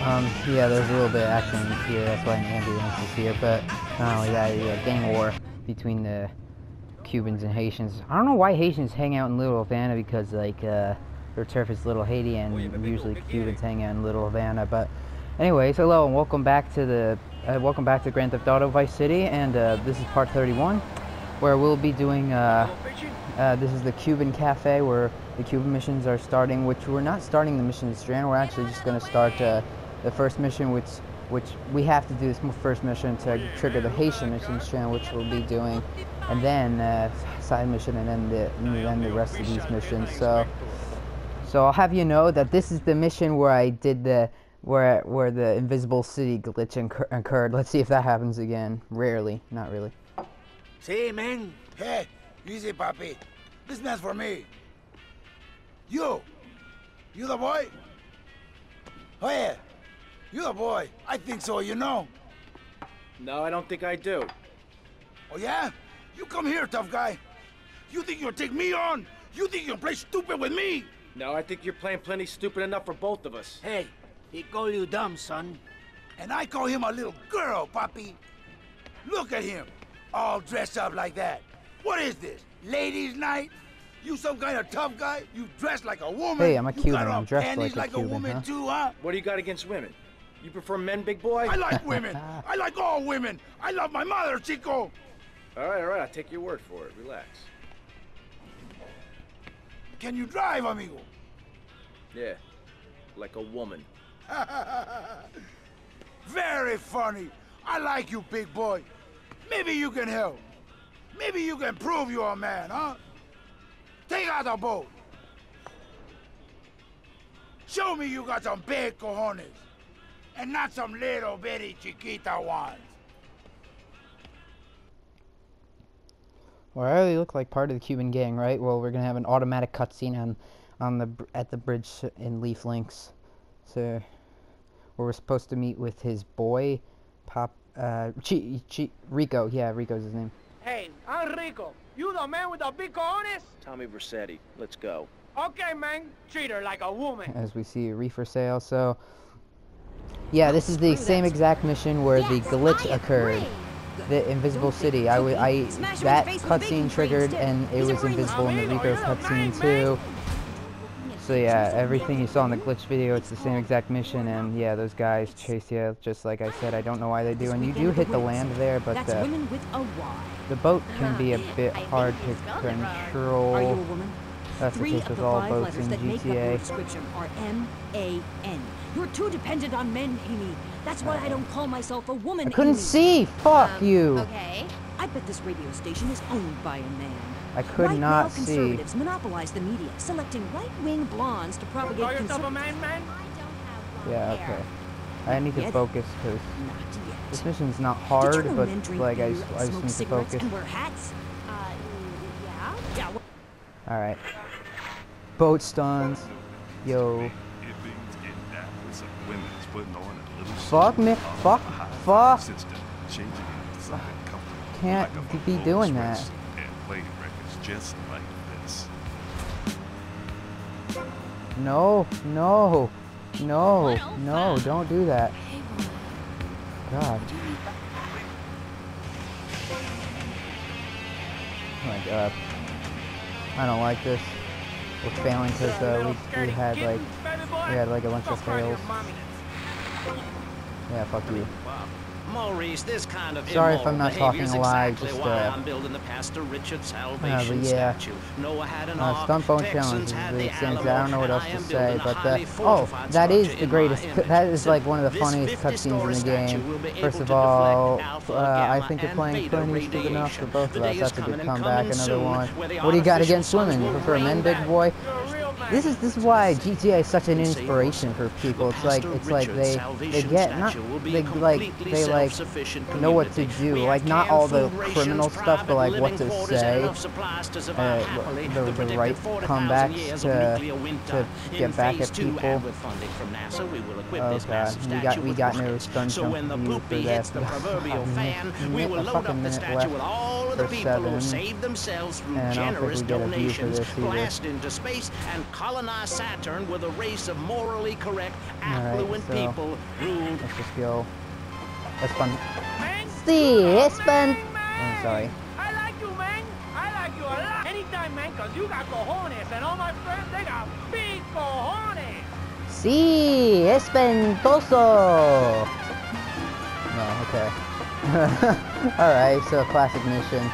Yeah, there's a little bit of action here, that's why an ambulance is here, but not only that, you got gang war between the Cubans and Haitians. I don't know why Haitians hang out in Little Havana, because, like, their turf is Little Haiti, and usually Cubans hang out in Little Havana, but anyways, hello, and welcome back to Grand Theft Auto Vice City, and this is part 31, where we'll be doing, this is the Cuban Cafe, where the Cuban missions are starting, which we're not starting the mission to Strand, we're actually just going to start the first mission, which we have to do this first mission to trigger the Haitian mission to Strand, which we'll be doing, and then side mission, and then the rest of these missions, so I'll have you know that this is the mission where I did the, where the invisible city glitch occurred. Let's see if that happens again. Rarely, not really. See, man. Hey, easy, papi. This man's for me. You the boy? Oh yeah, you the boy. I think so, you know. No, I don't think I do. Oh yeah? You come here, tough guy. You think you'll take me on? You think you'll play stupid with me? No, I think you're playing plenty stupid enough for both of us. Hey. He call you dumb, son. And I call him a little girl, papi. Look at him, all dressed up like that. What is this, ladies' night? You some kind of tough guy? You dress like a woman. Hey, I'm a Cuban. I'm dressed like a Cuban, woman huh? Too, huh? What do you got against women? You prefer men, big boy? I like women. I like all women. I love my mother, chico. All right, I'll take your word for it. Relax. Can you drive, amigo? Yeah, like a woman. Very funny. I like you, big boy. Maybe you can help. Maybe you can prove you're a man, huh? Take out the boat. Show me you got some big cojones. And not some little bitty chiquita ones. Well, I really look like part of the Cuban gang, right? Well, we're gonna have an automatic cutscene at the bridge in Leaf Links. So, where we're supposed to meet with his boy, Rico. Yeah, Rico's his name. Hey, I'm Rico. You the man with the big cojones? Tommy Vercetti. Let's go. Okay, man. Treat her like a woman. As we see a reef for sale. So, yeah, this is the same exact mission where the glitch occurred. The invisible city. That cutscene triggered, and it was invisible in the Rico cutscene too. So yeah, everything you saw in the glitch video, it's the same exact mission, and yeah, those guys chase you, just like I said. I don't know why they do, and you do hit the land there, but the boat can be a bit hard to control. That's the case with all boats in GTA. You're too dependent on men, Amy. That's why I don't call myself a woman. I couldn't see. Fuck you. Okay. I bet this radio station is owned by a man. I could right not now, see. Conservatives monopolize the media, selecting right-wing blondes to propagate conservative. Yeah, okay. I need to focus because this mission's not hard, but like I just need to focus. Yeah. All right. Boat stuns. Yo. Fuck me. Fuck. Fuck. Can't be doing that. Just like this. No, no, no, no, don't do that. God. Oh my God. I don't like this. We're failing because we had like a bunch of fails. Yeah, fuck you. Maurice, this kind of sorry if I'm not talking a lot. Exactly just I'm building the Pastor Richard Salvation statue. Noah had an stump bone challenge. I don't know what else to say, but oh, that is the greatest. That is like one of the funniest cutscenes in the game. First of all, I think you're playing pretty good enough for both of us. That's a good comeback. Another one. What do you got against women? You prefer men, big boy? This is why GTA is such an inspiration for people. It's like they get not they like know what to do. Like not all the criminal stuff, but like what to say. The right comebacks to get back at people. Oh God, we got no stun jump for that. A fucking minute left for 7, and I don't think we get a view for this either. colonized Saturn with a race of morally correct, affluent people ruled. Let's just go. That's fun. See, it's fun. I'm sorry. I like you, man. I like you a lot. Anytime, man, because you got cojones, and all my friends, they got big cojones. See, it's espantoso. No, okay. Alright, so classic mission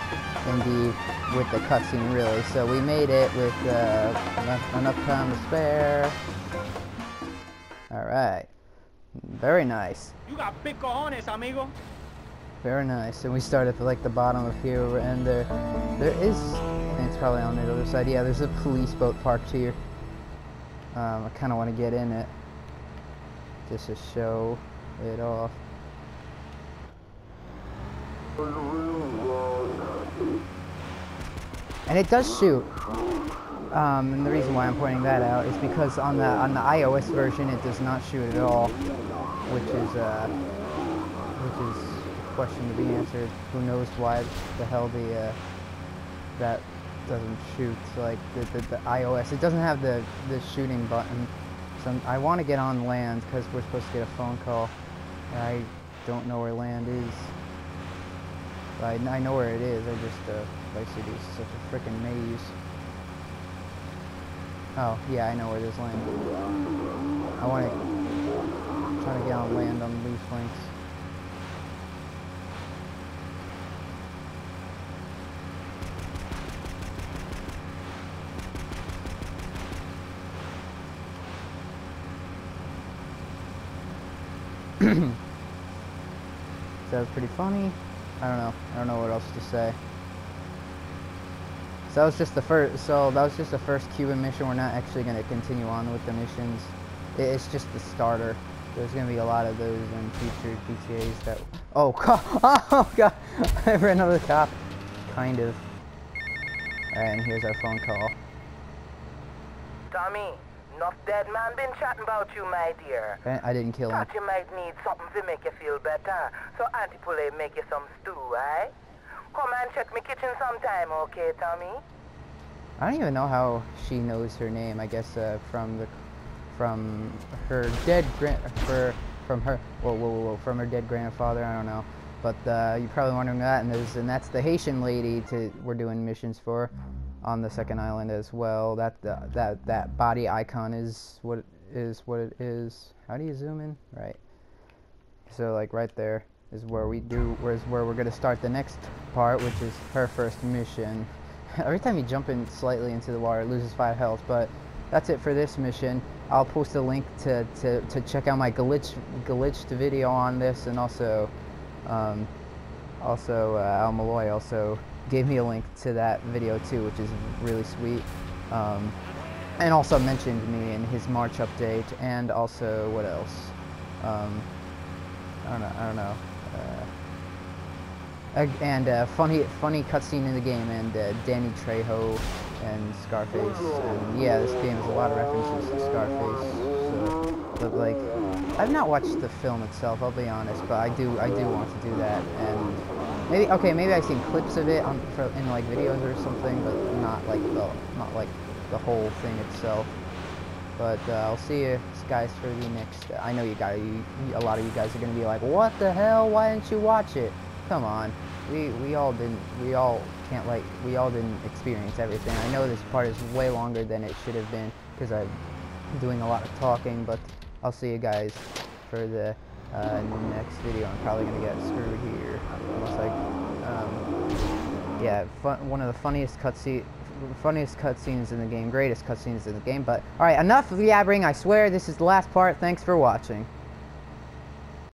indeed with the cutscene, really. So we made it with enough time to spare. Alright. Very nice. You got big cojones, amigo. Very nice. And we start at the bottom of here, and there is, and it's probably on the other side. Yeah, there's a police boat parked here. I kind of want to get in it just to show it off. And it does shoot. And the reason why I'm pointing that out is because on the iOS version it does not shoot at all, which is a question to be answered. Who knows why the hell that doesn't shoot like the iOS. It doesn't have the shooting button. So I want to get on land because we're supposed to get a phone call. And I don't know where land is. I know where it is. I just Vice City is such a freaking maze. Oh yeah, I know where there's land. I want to try to get on land on Leaf Links. That was pretty funny. I don't know what else to say. So that was just the first. So that was just the first Cuban mission. We're not actually going to continue on with the missions. It's just the starter. There's going to be a lot of those in future GTAs. That oh god, I ran over the top. Kind of. All right, and here's our phone call. Tommy, not dead man been chatting about you, my dear. I didn't kill him. Thought you might need something to make you feel better. So Auntie Poulet make you some stew, eh? Come and check my kitchen sometime, okay, Tommy? I don't even know how she knows her name. I guess from her dead grandfather. I don't know. But you're probably wondering that, and that's the Haitian lady we're doing missions for. On the second island as well. That body icon is what it is. How do you zoom in? Right. So like right there is where we're gonna start the next part, which is her first mission. Every time you jump in slightly into the water, it loses 5 health. But that's it for this mission. I'll post a link to check out my glitched video on this, and also Al Malloy also gave me a link to that video too, which is really sweet, and also mentioned me in his March update, and also what else? I don't know. And funny cutscene in the game, and Danny Trejo and Scarface, and yeah, this game has a lot of references to Scarface. So, but like, I've not watched the film itself, I'll be honest, but I do want to do that. And Maybe I've seen clips of it in like videos or something, but not like the whole thing itself. But I'll see you guys for the next. I know a lot of you guys are gonna be like, "What the hell? Why didn't you watch it?" Come on, we all didn't experience everything. I know this part is way longer than it should have been because I'm doing a lot of talking. But I'll see you guys for the next video. I'm probably gonna get screwed here. Almost like, yeah, one of the funniest cutscenes in the game, greatest cutscenes in the game. But all right, enough of yabbering. I swear this is the last part. Thanks for watching.